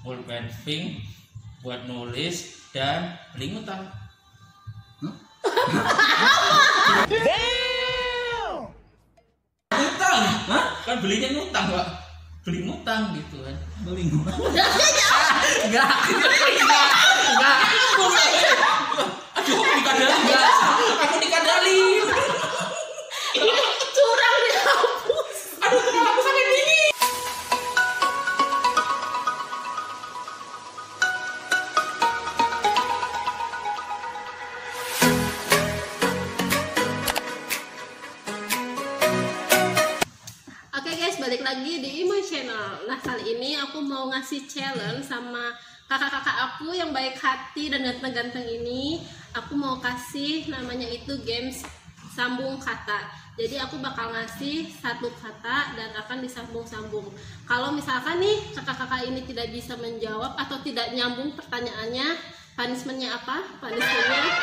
pulpen pink buat nulis dan belingutan. Utang, kan belinya ngutang, Pak. Beli ngutang gitu kan. Beli ngutang. Enggak. Aduh, aku dikadalin. Aku dikadalin. Curang dihapus. Aduh, kenapa aku sampai dingin? Balik lagi di Immoy Channel. Nah, kali ini aku mau ngasih challenge sama kakak-kakak aku yang baik hati dan ganteng-ganteng ini. Aku mau kasih namanya itu games sambung kata. Jadi aku bakal ngasih satu kata dan akan disambung-sambung. Kalau misalkan nih kakak-kakak ini tidak bisa menjawab atau tidak nyambung pertanyaannya, punishmentnya apa? Punishmentnya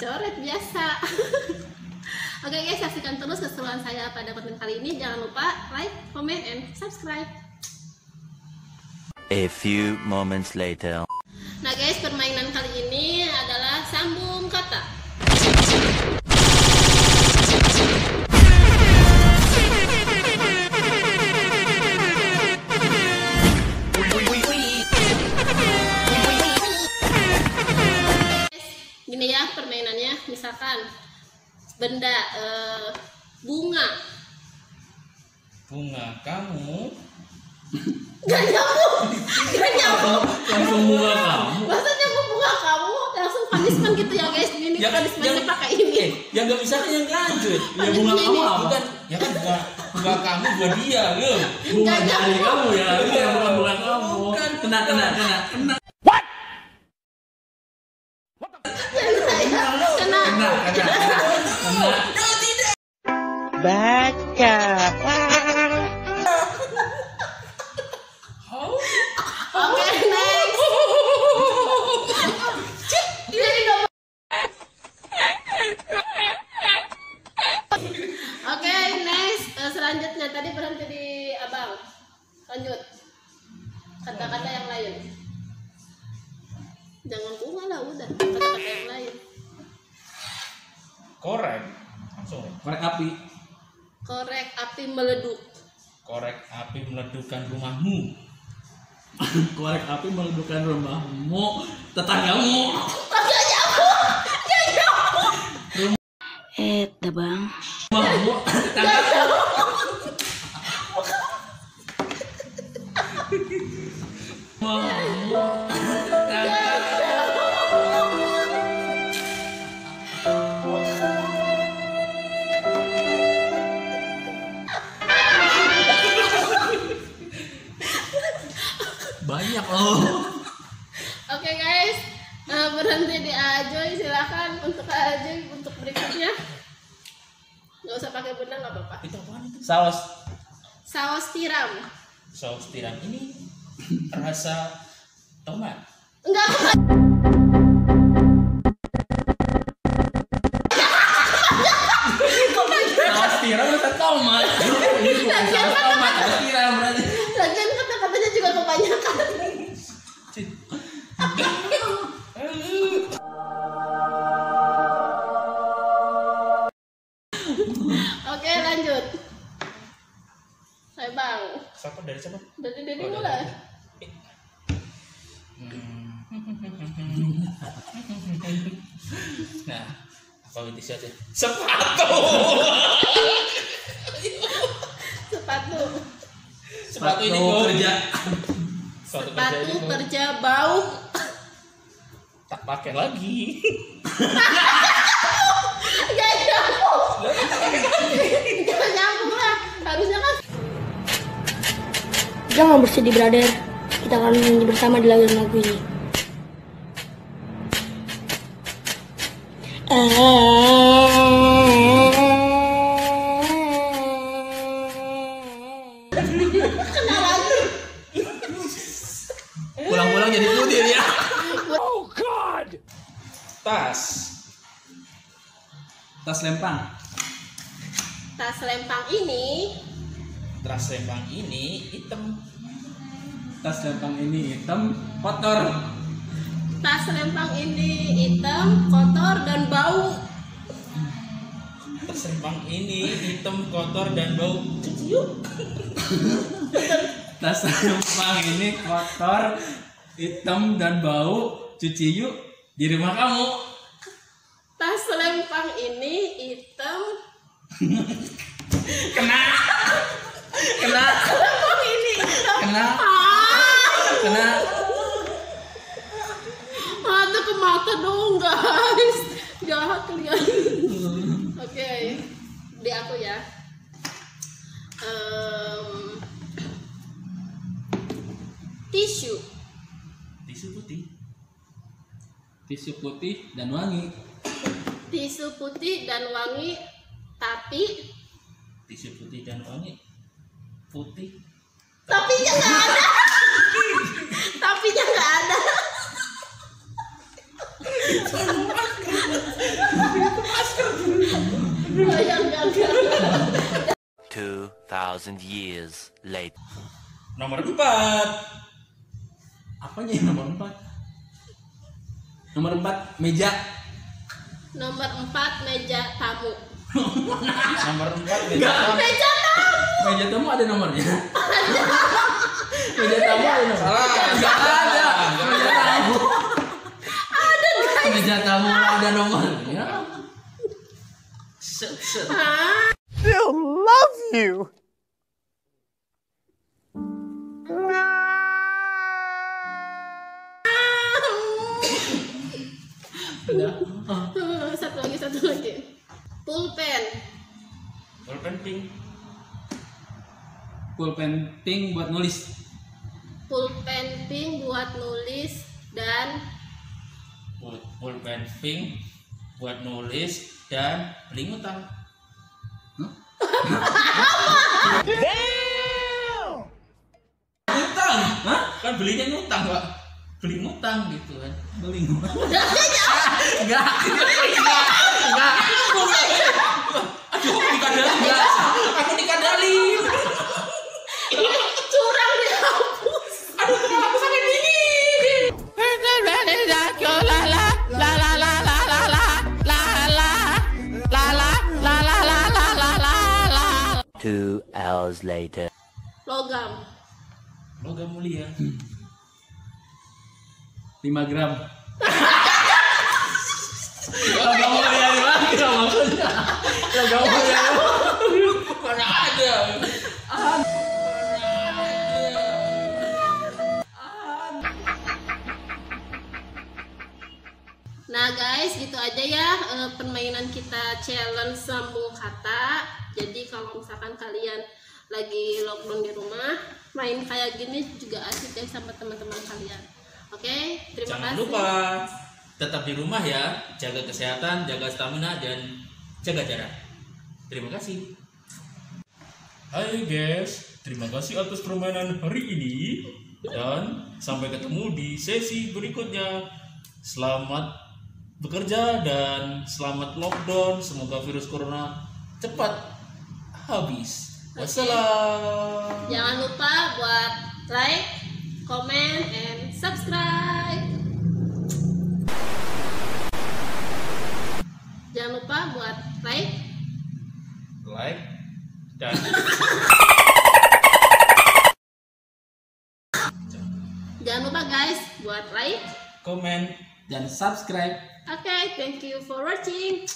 coret biasa. Oke guys, saksikan terus keseruan saya pada konten kali ini. Jangan lupa like, comment, and subscribe. A few moments later. Nah guys, permainan kali ini adalah sambung kata. Gini ya permainannya, misalkan benda bunga kamu gak nyambung langsung bunga kamu, maksudnya bunga kamu langsung punishment gitu ya guys. Ini ya kan, punishmentnya pakai ini yang gak bisa kan yang lanjut ya bunga ini. Kamu apa? Ya kan bunga kamu buat dia gitu, bunga dari kamu ya itu yang bunga kamu bukan. Kena baca. Oke, next. Oke, next. Selanjutnya tadi berhenti di abang. Lanjut. Kata-kata yang lain. Jangan bunga lah, udah. Kata-kata yang lain. Korek. Langsung. Korek api meleduk. Korek api meledukkan rumahmu. Korek api meledukkan rumahmu. Tetanggamu. Tetanggamu. Bang. Rumahmu. Tetanggamu. Rumahmu. Banyak. Oke guys, berhenti di Ajoy, silakan untuk Ajoy untuk berikutnya. Nggak usah pakai benda, nggak apa-apa. Itu apaan itu? Saus tiram ini rasa tomat. Enggak. Saus tiram rasa tomat. Oke, lanjut. Saya bang. Siapa dari siapa? Dari Dedi mulai. Nah, apa itu saja? Sepatu ini kerja. Sepatu kerja bau. Tak pakai lagi. Gak nyambung. Gak nyambung lah. Harusnya kan. Jangan bersedih brother. Kita akan menyanyi bersama di lagu ini. Kena lagi. Pulang-pulang jadi putih ya. Oh God. Tas lempang ini hitam. Tas lempang ini hitam, kotor. Tas lempang ini hitam, kotor dan bau. Tas lempang ini hitam, kotor dan bau. Cuci yuk. Tas lempang ini kotor, hitam dan bau. Cuci yuk di rumah kamu. Tas lempang ini hitam. Kena. Kena. Lempang ini hitam. Kena. Kena. Mata ke mata dong guys. Jahat kalian. Oke, di aku ya. Tisu. Tisu putih. Tisu putih dan wangi. Tisu putih dan wangi, tapi tisu putih dan wangi putih. Tapi nya nggak ada. Tapi nya nggak ada. Bayangkan. 2000 years later. Nomor 4. Apanya yang nomor 4? Nomor 4 meja. Nomor 4 meja tamu. Nomor 4 meja tamu. Meja tamu. Meja tamu ada nomornya. Meja tamu ada nomor. Salah. Enggak ada. Meja tamu. Ada guys. Meja tamu ada nomornya. Still love you. Satu lagi. Pulpen pink buat nulis. Pulpen pink buat nulis dan pulpen pink buat nulis dan pelingutan. Utang, kan belinya ngutang, Pak. Beli ngutang gitu kan. Beli ngutang. Enggak. Aduh, aku dikadalin. Aku dikadalin. Curang dihapus. Aduh, kenapa aku sampai dingin? La 2 hours later. Logam mulia. 5 gram. Logam mulia dimakan maksudnya. Logam mulia. Mana ada? Nah guys, gitu aja ya permainan kita challenge sambung kata. Jadi kalau misalkan kalian lagi lockdown di rumah, main kayak gini juga asik ya sama teman-teman kalian. Oke, terima kasih. Jangan lupa tetap di rumah ya, jaga kesehatan, jaga stamina dan jaga jarak. Terima kasih. Hai guys, terima kasih atas permainan hari ini dan sampai ketemu di sesi berikutnya. Selamat bekerja dan selamat lockdown. Semoga virus corona cepat habis. Wassalam. Jangan lupa buat like, comment, and subscribe. Jangan lupa buat like dan jangan lupa guys buat like, comment, dan subscribe. Oke, thank you for watching.